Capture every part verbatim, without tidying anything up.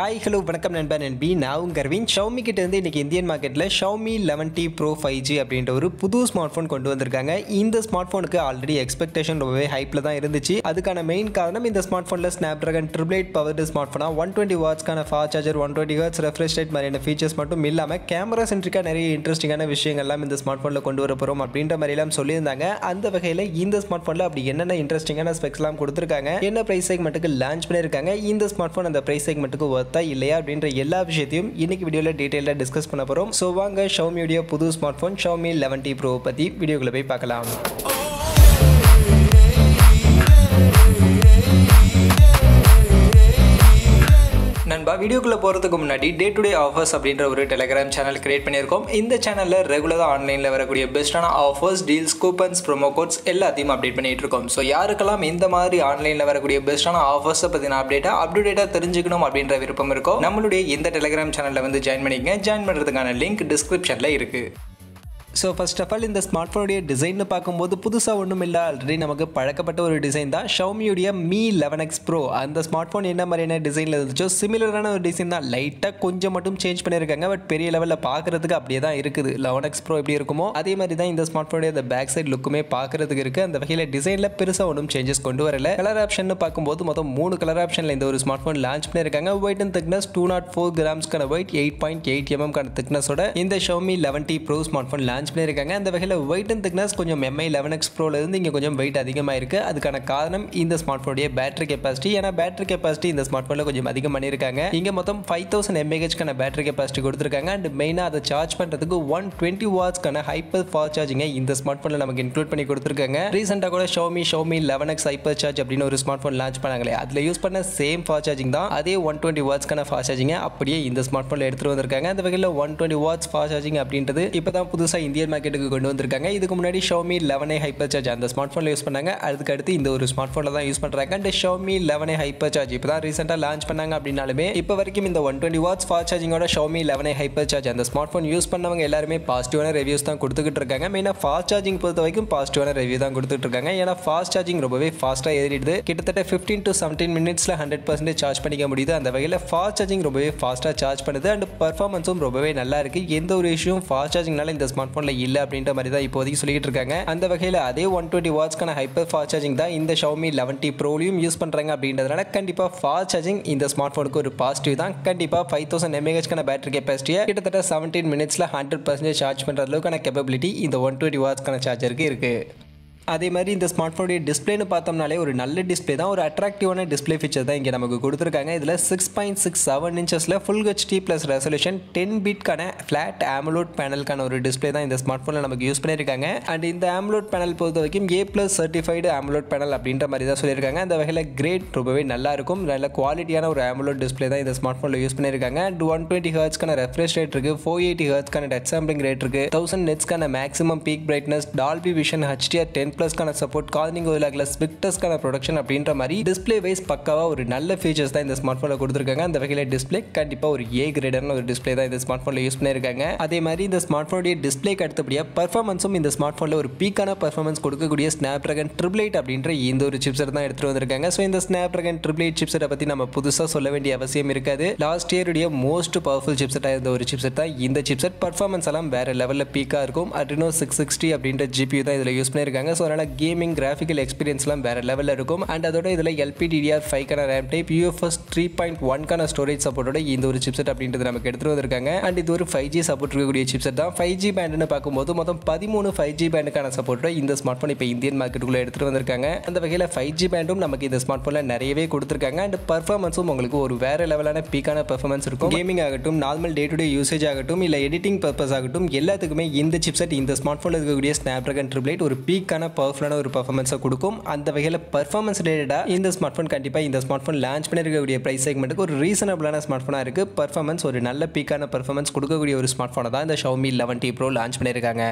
Hi, hello, welcome நண்பன் and B. நான் உங்க அரவிந்த். Xiaomi கிட்ட இருந்து இன்னைக்கு இந்தியன் மார்க்கெட்ல Xiaomi eleven T Pro five G அப்படிங்கற ஒரு புது ஸ்மார்ட்போன் கொண்டு வந்திருக்காங்க. இந்த ஸ்மார்ட்போனுக்கு ஆல்ரெடி எக்ஸ்பெக்டேஷன் ரொம்பவே ஹைப்ல தான் இருந்துச்சு. அதுக்கான மெயின் காரணம் இந்த ஸ்மார்ட்போன்ல Snapdragon eight eighty-eight பவர்டு ஸ்மார்ட்போனா one twenty watts கான fast charger one twenty hertz refresh rate மாதிரியான ஃபீச்சர்ஸ் மட்டும் இல்லாம கேமரா சென்ட்ரிக்கா நிறைய இன்ட்ரஸ்டிங்கான விஷயங்கள் எல்லாம் இந்த ஸ்மார்ட்போன்ல கொண்டு வர போறோம் அப்படின்ற மாதிரி எல்லாம் சொல்லியிருந்தாங்க. அந்த வகையில இந்த ஸ்மார்ட்போன்ல அப்படி என்னென்ன இன்ட்ரஸ்டிங்கான ஸ்பெக்ஸ் எல்லாம் கொடுத்திருக்காங்க, என்ன பிரைஸ் செக்மென்ட்க்கு லான்ச் பண்ணிருக்காங்க, இந்த ஸ்மார்ட்போன் அந்த பிரைஸ் செக்மென்ட்க்கு இல்லையா அப்படின்ற எல்லா விஷயத்தையும் இன்னைக்கு வீடியோல டீடைலா டிஸ்கஸ் பண்ண போறோம். சோ வாங்க Xiaomi உடைய புது smartphone Xiaomi eleven T Pro பத்தி வீடியோக்குள்ள போய் பார்க்கலாம். நண்பா, வீடியோக்குள்ள போறதுக்கு முன்னாடி டே டு டே ஆஃபர்ஸ் அப்படின்ற ஒரு டெலிகிராம் சேனல் கிரியேட் பண்ணியிருக்கோம். இந்த சேனல்ல ரெகுலரா ஆன்லைன்ல வரக்கூடிய பெஸ்டான offers, deals, coupons, promo codes எல்லாத்தையும் அப்டேட் பண்ணிட்டு இருக்கோம். ஸோ யாருக்கெல்லாம் இந்த மாதிரி ஆன்லைன்ல வரக்கூடிய பெஸ்டான ஆஃபர்ஸ் பத்தின அப்டேட்டா அப்டேட்டா தெரிஞ்சுக்கணும் அப்படின்ற விருப்பம் இருக்கும், நம்மளுடைய இந்த டெலிகிராம் சேனல்ல வந்து ஜாயின் பண்ணிக்கங்க. ஜாயின் பண்றதுக்கான லிங்க் டிஸ்கிரிப்ஷன்ல இருக்கு. ஸோ ஃபர்ஸ்ட் ஆஃப் ஆல் இந்த ஸ்மார்ட் ஃபோனுடைய டிசைன்னு பார்க்கும்போது புதுசாக ஒன்றும் இல்லை, ஆல்ரெடி நமக்கு பழக்கப்பட்ட ஒரு டிசைன் தான். ஷவுமியுடைய மீ லெவன் எக்ஸ் ப்ரோ அந்த ஸ்மார்ட் ஃபோன் என்ன மாதிரியான டிசைனில் இருந்துச்சோ சிமிலரான ஒரு டிசைன் தான், லைட்டாக கொஞ்சம் மட்டும் சேஞ்ச் பண்ணியிருக்காங்க. பட் பெரிய லெவலில் பார்க்குறதுக்கு அப்படியே தான் இருக்குது. லெவன் எக்ஸ் ப்ரோ எப்படி இருக்குமோ அதே மாதிரி தான் இந்த ஸ்மார்ட் ஃபோனுடைய அந்த பேக் சைட் லுக்குமே பார்க்குறதுக்கு இருக்குது. அந்த வகையில் டிசைனில் பெருசாக ஒன்றும் சேஞ்சஸ் கொண்டு வரல. கலர் ஆப்ஷன் பார்க்கும்போது மொத்தம் மூணு கலர் ஆப்ஷனில் இந்த ஒரு ஸ்மார்ட் ஃபோன் லான்ச் பண்ணியிருக்காங்க. Weight and thickness two not four கிராம்ஸ்க்கான ஒயிட், எயிட் பாயிண்ட் எயிட் எம்எம்கான திக்னஸோட இந்த Xiaomi eleven T pro smart phone launch பண்ணியிருக்காங்க. அந்த வகையில் வெயிட் அண்ட் திக்னஸ் கொஞ்சம் எம்ஐ லெவன் எக்ஸ் ப்ரோலேருந்து இங்கே கொஞ்சம் வெயிட் அதிகமாக இருக்குது. அதுக்கான காரணம் இந்த ஸ்மார்ட் ஃபோனுடைய பேட்டரி கெப்பாசிட்டி. ஏன்னா பேட்டரி கெப்பாசிட்டி இந்த ஸ்மார்ட் ஃபோனில் கொஞ்சம் அதிகம் பண்ணியிருக்காங்க. இங்கே மொத்தம் ஃபைவ் தௌசண்ட் எம்ஏஹெச்க்கான பேட்டரி கெப்பாசிட்டி கொடுத்துருக்காங்க. அண்ட் மெயினாக அதை சார்ஜ் பண்ணுறதுக்கு ஒன் டுவெண்ட்டி வாட்ஸ்க்கான ஹைப்பர் ஃபாஸ்ட் சார்ஜிங்கை இந்த ஸ்மார்ட் ஃபோனில் நமக்கு இன்க்ளூட் பண்ணி கொடுத்துருக்காங்க. ரீசெண்டாக கூட Xiaomi Xiaomi eleven X hyper charge அப்படின்னு ஒரு ஸ்மார்ட் ஃபோன் லான்ச் பண்ணாங்களே, அதில் யூஸ் பண்ண சேம் ஃபாஸ்ட் சார்ஜிங் தான், அதே ஒன் டுவெண்ட்டி வாட்ஸ்க்கான ஃபாஸ்ட் சார்ஜிங்கை அப்படியே இந்த ஸ்மார்ட் ஃபோனில் எடுத்துகிட்டு வந்திருக்காங்க. அந்த வகையில் one twenty watts fast charging அப்படின்றது இப்போ தான் புதுசாக இந்தியன் மார்க்கெட்டுக்கு கொண்டு வந்திருக்காங்க. இதுக்கு முன்னாடி Xiaomi eleven a Hypercharge அந்த ஸ்மார்ட் ஃபோனில் யூஸ் பண்ணாங்க. அதுக்கடுத்து இந்த ஒரு ஸ்மார்ட் ஃபோனில் தான் யூஸ் பண்ணுறாங்க. And Xiaomi eleven a Hypercharge இப்போ தான் ரீசெண்டாக லான்ச் பண்ணாங்க அப்படின்னாலுமே இப்போ வரைக்கும் இந்த ஒன் டுவெண்ட்டி வாட்ஸ் ஃபாஸ்ட் சார்ஜிங்கோட Xiaomi eleven a Hypercharge அந்த ஸ்மார்ட் ஃபோன் யூஸ் பண்ணவங்க எல்லாருமே பாசிட்டிவான ரிவ்யூஸ் தான் கொடுத்துக்கிட்டு இருக்காங்க. மெயினாக ஃபாஸ்ட் சார்ஜிங் பொறுத்த வரைக்கும் பாசிட்டிவான ரிவ்யூ தான் கொடுத்துட்டு இருக்காங்க. ஏன்னா ஃபாஸ்ட் சார்ஜிங் ரொம்பவே ஃபாஸ்ட்டாக ஏறிடுது. கிட்டத்தட்ட ஃபிஃப்டீன் டு செவன்டீன் மினிட்ஸில் ஹண்ட்ரட் பர்சன்டேஜ் சார்ஜ் பண்ணிக்க முடியுது. அந்த வகையில் ஃபாஸ்ட் சார்ஜிங் ரொம்பவே ஃபாஸ்ட்டாக சார்ஜ் பண்ணுது. அண்ட் பர்ஃபார்மன்ஸும் ரொம்பவே நல்லா இருக்குது. எந்த ஒரு இஷ்யூவும் ஃபாஸ்ட் சார்ஜிங்னால இந்த ஸ்மார்ட் ஃபோன்ல இல்ல அப்படின்ற மாதிரி தான் இப்போதைக்கு சொல்லிட்டு இருக்காங்க. அந்த வகையில் அதே ஒன் டுவெண்ட்டி வாட்ஸ்க்கான ஹைப்பர் ஃபாஸ்ட் சார்ஜிங் தான் இந்த Xiaomi eleven T Proலயும் யூஸ் பண்றாங்க. அப்படின்றதுனால கண்டிப்பா ஃபாஸ்ட் சார்ஜிங் இந்த ஸ்மார்ட் ஃபோனுக்கு ஒரு பாசிட்டிவ் தான். கண்டிப்பா ஃபைவ் தௌசண்ட் mAhக்கான பேட்டரி கெபாசிட்டியை கிட்டத்தட்ட செவன்டீன் மினிட்ஸ்ல ஹண்ட்ரட் பர்சன்டேஜ் சார்ஜ் பண்ற அளவுக்கான கேப்பபிலிட்டி இந்த ஒன் டுவெண்ட்டி வாட்ஸ்க்கான சார்ஜருக்கு இருக்கு. அதே மாதிரி இந்த ஸ்மார்ட் ஃபோனுடைய டிஸ்பிளேன்னு பார்த்தோம்னாலே ஒரு நல்ல டிஸ்பிளே தான், ஒரு அட்ராக்டிவான டிஸ்பிளே ஃபீச்சர் தான் இங்கே நமக்கு கொடுத்துருக்காங்க. இதில் சிக்ஸ் பாயிண்ட் சிக்ஸ் செவன் இன்ச்சஸில் full HD plus resolution ten பிட்கான ஃப்ளாட் ஆமோலட் பேனலுக்கான ஒரு டிஸ்பிளே தான் இந்த ஸ்மார்ட் ஃபோனில் நமக்கு யூஸ் பண்ணியிருக்காங்க. அண்ட் இந்த ஆமோலட் பேனல் பொறுத்த வரைக்கும் A plus certified AMOLED panel அப்படின்ற மாதிரி தான் சொல்லியிருக்காங்க. அந்த வகையில் கிரேட் ரொம்பவே நல்லா இருக்கும். நல்ல குவாலிட்டியான ஒரு ஆமோலட் டிஸ்பிளே தான் இந்த ஸ்மார்ட் ஃபோனில் யூஸ் பண்ணியிருக்காங்க. அண்ட் ஒன் டுவெண்ட்டி ஹெர்ட்ஸ்க்கான ரெஃப்ரெஷ் ரேட் இருக்குது, ஃபோர் எயிட்டி ஹெர்ட்ஸ்க்கான டச் சாம்பிளிங் ரேட் இருக்குது, தௌசண்ட் நெட்ஸ்க்கான maximum peak brightness, Dolby vision HDR ten பிளஸ்க்கான சப்போர்ட், கார்னிங் ஓலாக்ல ஸ்பிக்டஸ்க்கான ப்ரொடக்ஷன் அப்படின்ற மாதிரி டிஸ்பிளே வைஸ் பக்காவாக ஒரு நல்ல ஃபீச்சர்ஸ் தான் இந்த ஸ்மார்ட் ஃபோனில் கொடுத்துருக்காங்க. அந்த வகையில் டிஸ்பிளே கண்டிப்பாக ஒரு ஏ கிரேடர்னு ஒரு டிஸ்பிளே தான் இந்த ஸ்மார்ட் ஃபோனில் யூஸ் பண்ணியிருக்காங்க. அதே மாதிரி இந்த ஸ்மார்ட் ஃபோனுடைய டிஸ்பிளேக்கு அடுத்தபடியாக பர்ஃபார்மன்ஸும் இந்த ஸ்மார்ட் ஃபோனில் ஒரு பீக்கான பர்ஃபார்மன்ஸ் கொடுக்கக்கூடிய ஸ்னாப்ட்ராகன் எயிட் எயிட் எயிட் அப்படின்ற இந்த ஒரு சிப்செட் தான் எடுத்துகிட்டு வந்திருக்காங்க. ஸோ இந்த ஸ்னாப்ட்ராகன் எயிட் எயிட் எயிட் சிப்செட்டை பற்றி நம்ம புதுசாக சொல்ல வேண்டிய அவசியம் இருக்காது. லாஸ்ட் இயருடைய மோஸ்ட் பவர்ஃபுல் சிப்செட்டாக இருந்த ஒரு சிப்செட் தான் இந்த சிப்செட். பர்ஃபார்மன்ஸ் எல்லாம் வேறு லெவலில் பீக்காக இருக்கும். அட்ரினோ சிக்ஸ் சிக்ஸ்டி அப்படின்ற ஜிபியூ தான் இதில் யூஸ் பண்ணியிருக்காங்க. ஸோ அதனால் கேமிங் கிராஃபிக்கல் எக்ஸ்பீரியன்ஸ்லாம் வேறு லெவலில் இருக்கும். அண்ட் அதோட இதில் L P D D R five RAM type, U F S three point one storage சப்போர்ட்டோட இந்த ஒரு சிப்செட் அப்படின்றது நமக்கு எடுத்துகிட்டு வந்திருக்காங்க. அண்ட் இது ஒரு ஃபைவ் ஜி சப்போர்ட் இருக்கக்கூடிய சிப்செட் தான். ஃபைவ் ஜி பேண்டுன்னு பார்க்கும்போது மொத்தம் பதிமூணு ஃபைவ் ஜி பேண்டுக்கான சப்போர்ட்டோட இந்த ஸ்மார்ட் ஃபோன் இப்போ இந்தியன் மார்க்கெட்டுக்குள்ளே எடுத்துகிட்டு வந்திருக்காங்க. அந்த வகையில் ஃபைவ் ஜி பேண்டும் நமக்கு இந்த ஸ்மார்ட் ஃபோனில் நிறையவே கொடுத்துருக்காங்க. அண்ட் பர்ஃபார்மன்ஸும் உங்களுக்கு ஒரு வேறு லெவலான பீக்கான பர்ஃபார்மன்ஸ் இருக்கும். கேமிங் ஆகட்டும், normal day to day usage ஆகட்டும், இல்லை எடிட்டிங் பர்பஸ் ஆகட்டும், எல்லாத்துக்குமே இந்த சிப்செட் இந்த ஸ்மார்ட் ஃபோனில் இருக்கக்கூடிய ஸ்னாப்ட்ராகன் எயிட் எயிட் எயிட் ஒரு பீக்கான பவர்ஃபுல்லான ஒரு பர்ஃபார்மன்ஸை கொடுக்கும். அந்த வகையில் பர்ஃபார்மன்ஸ் ரிலேட்டடாக இந்த ஸ்மார்ட் ஃபோன் கண்டிப்பாக இந்த ஸ்மார்ட் ஃபோன் லான்ச் பண்ணியிருக்கக்கூடிய ப்ரைஸ் செக்மெண்ட்டுக்கு ஒரு ரீசனபிளான ஸ்மார்ட் ஃபோனாக இருக்குது. பர்ஃபார்மன்ஸ் ஒரு நல்ல பீக்கான பர்ஃபார்மன்ஸ் கொடுக்கக்கூடிய ஒரு ஸ்மார்ட் ஃபோனை தான் இந்த Xiaomi eleven T Pro launch பண்ணியிருக்காங்க.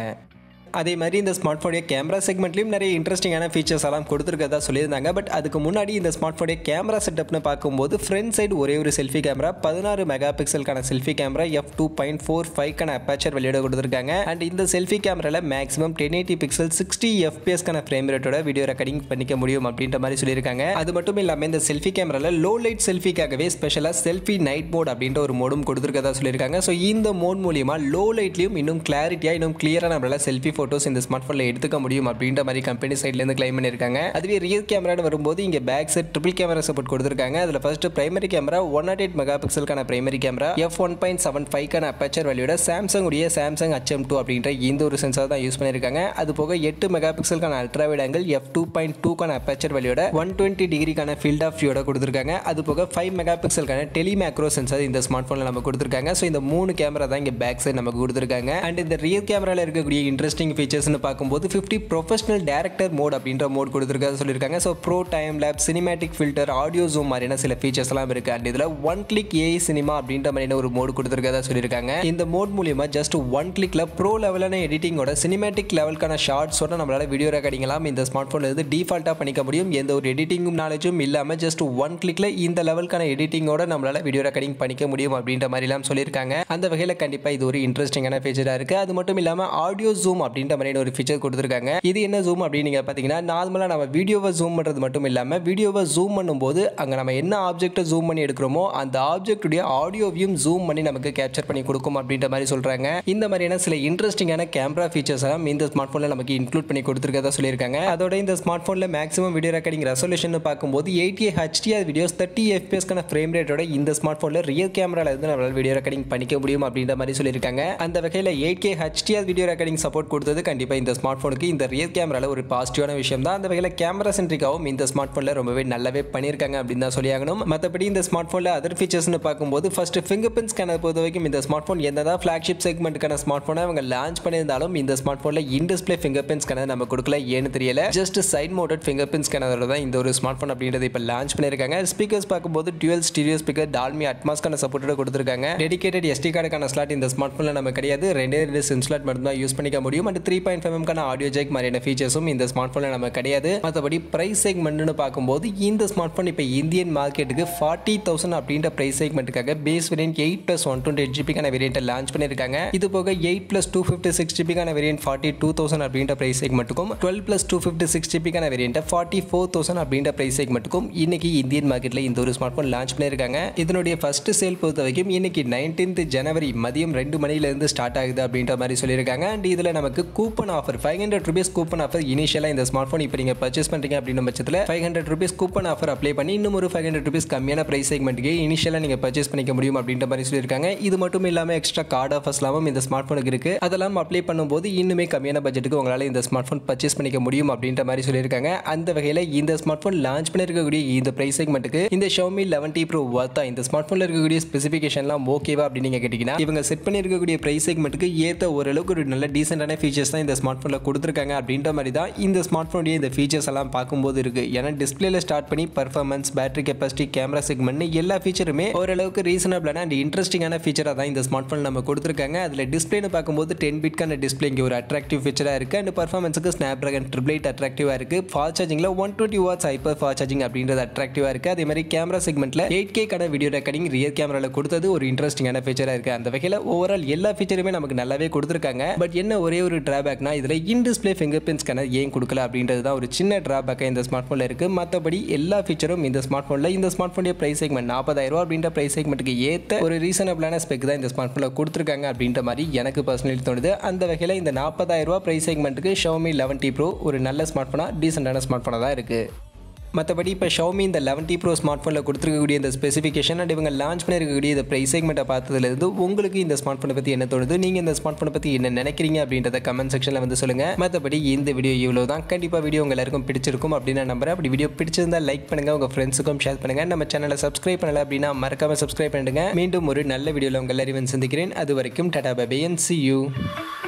அதே மாதிரி இந்த ஸ்மார்ட் ஃபோனுடைய கேமரா செக்மெண்ட்லயும் நிறைய இன்ட்ரஸ்டிங்கான ஃபீச்சர்ஸ் எல்லாம் கொடுத்திருக்கதா சொல்லிருந்தாங்க. பட் அதுக்கு முன்னாடி இந்த ஸ்மார்ட் ஃபோனுடைய கேமரா செட்டப்னு பாக்கும்போது ஃப்ரண்ட் சைடு ஒரே ஒரு செல்ஃபி கேமரா, பதினாறு மெகா பிக்சலுக்கான selfie camera, F two point four five கான அபேச்சர் வெளியிட கொடுத்திருக்காங்க. அண்ட் இந்த செல்ஃபி கேமரால maximum ten eighty pixel sixty F P S கான ஃப்ரேம் ரேட்டோட வீடியோ ரெக்கார்டிங் பண்ணிக்க முடியும் அப்படின்ற மாதிரி சொல்லியிருக்காங்க. அது மட்டும் இல்லாமல் இந்த செல்ஃபி கேமரால லோ லைட் செல்ஃபிக்காகவே ஸ்பெஷலா செல்ஃபி நைட் மோட் அப்படின்ற ஒரு மோடும் கொடுத்திருக்கதா சொல்லியிருக்காங்க. ஸோ இந்த மோட் மூலியமா லோ லைட்லயும் இன்னும் கிளாரிட்டியா இன்னும் கிளியரா நம்மளால செல்ஃபி போட்டோஸ் இந்த ஸ்மார்ட் போன்ல எடுத்துக்க முடியும் அப்படின்ற மாதிரி கம்பெனி சைட்ல இருந்து கிளைம் பண்ணிருக்காங்க. அதுவே ரியல் கேமரான்னு வரும்போது இங்க back side triple camera support கொடுத்திருக்காங்க. அதுல first primary camera one nought eight mega பிக்சலுக்கான primary camera, F one point seven five கான அபேச்சர் வெளியோட சாம்சங் உடைய சாம்சங் H M two அப்படின்ற இந்த ஒரு சென்சார் தான் யூஸ் பண்ணிருக்காங்க. அது போக எட்டு மெகா பிக்சலுக்கான ultra wide angle, F two point two கான அபேச்சர் வெளியோட one twenty டிகிரிக்கான ஃபீல்ட் ஆஃப் வியூட கொடுத்திருக்காங்க. அது போக five மெகா பிக்சலுக்கான டெலி மேக்ரோ சென்சார் இந்த ஸ்மார்ட் போன்ல நம்ம கொடுத்திருக்காங்க. சோ இந்த மூணு கேமரா தான் இங்க பேக் சைடு நமக்கு கொடுத்திருக்காங்க. அண்ட் இந்த ரியல் கேமரால இருக்கக்கூடிய இன்ட்ரஸ்டிங் ஃபீச்சர்ஸ்னு பாக்கும்போது fifty ப்ரொபஷனல் டைரக்டர் மோட் அப்படின்ற மோட் கொடுத்திருக்காங்க சொல்லிருக்காங்க. So pro time lapse, cinematic filter, audio zoom மாதிரியான சில ஃபீச்சர்ஸ் எல்லாம் இருக்கு. அண்ட் இதுல ஒன் கிளிக் ஏஐ சினிமா அப்படின்ற மாதிரியான ஒரு மோட் கொடுத்திருக்கதா சொல்லிருக்காங்க. இந்த மோட் மூலமா ஜஸ்ட் ஒன் கிளிக்ல ப்ரோ லெவலான எடிட்டிங்கோட சினிமேட்டிக் லெவலுக்கான ஷார்ட்ஸோட நம்மளால வீடியோ ரெக்கார்டிங்லாம் இந்த ஸ்மார்ட் போன்ல இருந்து டிஃபால்ட்டா பண்ணிக்க முடியும். எந்த ஒரு எடிட்டிங்கும் நாலேஜும் இல்லாம ஜஸ்ட் ஒன் கிளிக்ல இந்த லெவலுக்கான எடிட்டிங்கோட நம்மளால வீடியோ ரெக்கார்டிங் பண்ணிக்க முடியும் அப்படின்ற மாதிரி எல்லாம் சொல்லியிருக்காங்க. அந்த வகையில கண்டிப்பா இது ஒரு இன்ட்ரெஸ்டிங்கான ஃபீச்சரா இருக்கு. அது மட்டும் இல்லாம ஆடியோ ஜூம் அப்படின்ற மாதிரி ஒரு ஃபீச்சர் கொடுத்திருக்காங்க. இது என்ன ஜூம் அப்படின்னு நீங்க பாத்தீங்கன்னா, நார்மலா நம்ம வீடியோவை ஜூம் பண்றது மட்டும் இல்லாம வீடியோவை ஜூம் பண்ணும்போது அங்க நம்ம என்ன ஆப்ஜெக்ட்டை ஜூம் பண்ணி எடுக்கிறோமோ அந்த ஆப்ஜெக்டுடைய ஆடியோவையும் ஜூம் பண்ணி நமக்கு கேப்சர் பண்ணி கொடுக்கும் அப்படின்ற மாதிரி சொல்றாங்க. இந்த மாதிரியான சில இன்ட்ரெஸ்டிங்கான கேமரா ஃபீச்சர்ஸ் எல்லாம் இந்த ஸ்மார்ட் போன்ல நமக்கு இன்க்ளூட் பண்ணி கொடுத்திருக்கதா சொல்லியிருக்காங்க. அதோட இந்த ஸ்மார்ட் போன்ல மேக்ஸிமம் வீடியோ ரெக்கார்டிங் ரெசல்யூஷன் பார்க்கும்போது eighty H D R videos thirty F P S கான ஃப்ரேம் ரேட்டோட இந்த ஸ்மார்ட் போன்ல ரியல் கேமரால இருந்து நம்மளால வீடியோ ரெக்கார்டிங் பண்ணிக்க முடியும் அப்படின்ற மாதிரி சொல்லியிருக்காங்க. அந்த வகையில eight K H D R video recording support கொடுத்தது கண்டிப்பா இந்த ஸ்மார்ட் போனுக்கு இந்த ரியல் கேமரால ஒரு பாசிட்டிவான விஷயம் தான். அந்த வகையில கேமரா சென்ட்ரிக்காவும் இந்த ஸ்மார்ட் போன்ல ரொம்பவே நல்லாவே பண்ணியிருக்காங்க அப்படின்னு தான் சொல்லியாகணும். மற்றபடி இந்த ஸ்மார்ட் போன்ல அதர் ஃபீச்சர்ஸ்னு பார்க்கும்போது ஃபர்ஸ்ட் ஃபிங்கர் பிரிண்ட் ஸ்கேனர் பொறுத்த வரைக்கும் இந்த ஸ்மார்ட் போன் என்னதான் ஃபிளாக்ஷிப் செக்மெண்ட்டுக்கான ஸ்மார்ட் போனை அவங்க லான்ச் பண்ணியிருந்தாலும் இந்த ஸ்மார்ட் போன்ல in display finger print scanner நம்ம கொடுக்கல. ஏன்னு தெரியல, just side mounted finger print ஸ்கேனரோட தான் இந்த ஒரு ஸ்மார்ட் போன் அப்படின்றது இப்போ லான்ச் பண்ணியிருக்காங்க. ஸ்பீக்கர்ஸ் பார்க்கும்போது டுவெல் ஸ்டீரியோ ஸ்பீக்கர் டால்மி அட்மாஸ்கான சப்போர்ட்டோட கொடுத்திருக்காங்க. டெடிகேட்டட் எஸ்டி கார்டுக்கான ஸ்லாட் இந்த ஸ்மார்ட் போன்ல நம்ம கிடையாது. ரெண்டே ரெண்டு சிம் ஸ்லாட் மட்டும் தான் யூஸ் பண்ணிக்க முடியும். அண்ட் த்ரீ பாயிண்ட் ஃபைவ் எம்கான ஆடியோ ஜேக் மாதிரியான ஃபீச்சர்ஸும் இந்த ஸ்மார்ட் போன்ல நம்ம கிடையாது. மற்றபடி பிரைஸ் செக்மெண்ட்னு பார்க்கும்போது இந்த ஸ்மார்ட் போன் இப்போ இந்தியன் மார்க்கெட்டுக்கு ஃபார்ட்டி தௌசண்ட் அப்படின்ற பிரைஸ் செக்மெண்ட்டுக்காக base variant eight plus one twenty eight ஜிபிக்கான வேரியன்ட்டை லான்ச் பண்ணியிருக்காங்க. இது போக eight plus two fifty six ஜிபிக்கான வேரியன்ட் ஃபார்ட்டி டூ தௌசண்ட் அப்படின்ற பிரைஸ் செக்மெண்ட்டுக்கும், twelve plus two fifty six ஜிபிக்கான வேரியன்ட்டை ஃபார்ட்டி ஃபோர் தௌசண்ட் அப்படின்ற பிரைஸ் செக்மெண்ட்டுக்கும் இன்னைக்கு இந்தியன் மார்க்கெட்ல இந்த ஒரு ஸ்மார்ட் போன் லான்ச் பண்ணியிருக்காங்க. இதனுடைய ஃபர்ஸ்ட் சேல் பொறுத்த வரைக்கும் இன்னைக்கு நைன்டீன்த் ஜனவரி மதியம் ரெண்டு மணிலேருந்து ஸ்டார்ட் ஆகுது அப்படின்ற மாதிரி சொல்லியிருக்காங்க. அண்ட் இதில் நமக்கு coupon offer five hundred rupees coupon offer இனிஷியலாக இந்த ஸ்மார்ட் போன் இப்போ நீங்கள் பர்ச்சேஸ் பண்ணுறீங்க அப்படின்ற பட்சத்தில் five hundred rupees coupon offer apply பண்ணி இன்னும் ஒரு ஃபைவ் ஹண்ட்ரட் ருபீஸ் கம்மியான பிரைஸ் செக்மெண்ட்டுக்கு இனிஷியலாக நீங்கள் பர்ச்சேஸ் பண்ணிக்க முடியும் அப்படின்ற மாதிரி சொல்லியிருக்காங்க. இது மட்டும் இல்லாமல் எக்ஸ்ட்ரா கார்டு ஆஃபர்ஸ் எல்லாமும் இந்த ஸ்மார்ட் போனுக்கு இருக்கு. அதெல்லாம் அப்ளை பண்ணும்போது இன்னுமே கம்மியான பட்ஜெட்டுக்கு உங்களால் இந்த ஸ்மார்ட் போன் பர்ச்சேஸ் பண்ணிக்க முடியும் அப்படின்ற மாதிரி சொல்லியிருக்காங்க. அந்த வகையில் இந்த ஸ்மார்ட் போன் லான்ச் பண்ணியிருக்கக்கூடிய இந்த பிரைஸ் செக்மெண்ட்டுக்கு இந்த Xiaomi eleven T Pro Wardha, இந்த ஸ்மார்ட் போன்ல இருக்கக்கூடிய ஸ்பெசிஃபிகேஷன்லாம் ஓகேவா அப்படின்னு நீங்கள் கேட்டீங்கன்னா, இவங்க செட் பண்ணியிருக்கக்கூடிய பிரைஸ் செக்மெண்ட்டுக்கு ஏற்ற ஓரளவுக்கு ஒரு நல்ல டீசென்டான ஃபீச்சர்ஸ் தான் இந்த ஸ்மார்ட் போன்ல கொடுத்துருக்காங்க அப்படின்ற மாதிரி தான் இந்த ஸ்மார்ட் போனுடைய இந்த ஃபீச்சர்ஸ் எல்லாம் பார்க்கும்போது இருக்கு. ஏன்னா டிஸ்பிளேல ஸ்டார்ட் பண்ணி performance, battery capacity, camera segment எல்லா ஃபீச்சருமே ஓரளவுக்கு ரீசனபிளான அண்ட் இன்ட்ரெஸ்டிங்கான ஃபீச்சராக தான் இந்த ஸ்மார்ட் போன் நம்ம கொடுத்துருக்காங்க. அதில் டிஸ்பிளேன்னு பார்க்கும்போது டென் பிட்கான டிஸ்பிளே இங்கே ஒரு அட்ராக்டிவ் ஃபீச்சராக இருக்குது. அண்ட் பர்ஃபார்மன்ஸுக்கு ஸ்னாப்ட்ராகன் ட்ரிபிள் எயிட் அட்ராக்டிவாக இருக்குது. ஃபாஸ்ட் சார்ஜிங்கில் one twenty watts hyper fast charging அப்படின்றது அட்ராக்டிவாக இருக்குது. அதே மாதிரி கேமரா செக்மெண்ட்டில் எயிட் கே கான வீடியோ ரெக்கார்டிங் ரியர் கேமராவில் கொடுத்தது ஒரு இன்ட்ரெஸ்டிங்கான ஃபீச்சராக இருக்குது. அந்த வகையில் ஓவரால் எல்லா ஃபீச்சருமே நமக்கு நல்லாவே கொடுத்துருக்காங்க. பட் என்ன ஒரே ஒரு டிராபேக்னா இதில் in display finger print scanner ஏன் கொடுக்கல அப்படின்றது தான் ஒரு சின்ன டிராபேக்காக இந்த ஸ்மார்ட் போனில் இருக்குது. மற்றபடி எல்லா ஃபீச்சரும் இந்த ஸ்மார்ட் போனில் இந்த ஸ்மார்ட் போனுடைய பிரைஸ் செக்மெண்ட் நாற்பதாயிரம் ரூபா அப்படின்ற பிரைஸ் செக்மெண்ட்டுக்கு ஏற்ற ஒரு ரீசனபிளான ஸ்பெக் தான் இந்த ஸ்மார்ட் போனில் கொடுத்துருக்காங்க அப்படின்ற மாதிரி எனக்கு பர்சனலி தோணுது. அந்த வகையில் இந்த நாற்பதாயிரம் ரூபா பிரைஸ் செக்மெண்ட்டுக்கு Xiaomi eleven T Pro ஒரு நல்ல ஸ்மார்ட் போனா, டீசெண்டான ஸ்மார்ட் போனா தான் இருக்கு. மற்றபடி இப்போ Xiaomi இந்த eleven T Pro ஸ்மார்ட் போனில் கொடுத்துருக்கக்கூடிய இந்த ஸ்பெசிஃபிகேஷன் அண்ட் இவங்க லான்ச் பண்ணியிருக்கக்கூடிய இந்த பிரைஸ் செக்மெண்ட்டை பார்த்ததுலேருந்து உங்களுக்கு இந்த ஸ்மார்ட் போனை பற்றி என்ன தோணுது, நீங்கள் இந்த ஸ்மார்ட் போனை பற்றி என்ன நினைக்கிறீங்க அப்படின்றத கமெண்ட் செக்ஷனில் வந்து சொல்லுங்கள். மற்றபடி இந்த வீடியோ இவ்வளோ தான். கண்டிப்பாக வீடியோ உங்கள் எல்லாருக்கும் பிடிச்சிருக்கும் அப்படின்னு நான் நம்புறேன். அப்படி வீடியோ பிடிச்சிருந்தால் லைக் பண்ணுங்கள், உங்கள் ஃப்ரெண்ட்ஸுக்கும் ஷேர் பண்ணுங்கள். நம்ம சேனலை சப்ஸ்கிரைப் பண்ணலை அப்படின்னா மறக்காமல் சப்ஸ்கிரைப் பண்ணிடுங்க. மீண்டும் ஒரு நல்ல வீடியோவில் உங்கள் எல்லாரையும் சந்திக்கிறேன். அது வரைக்கும் tata bye bye and see you.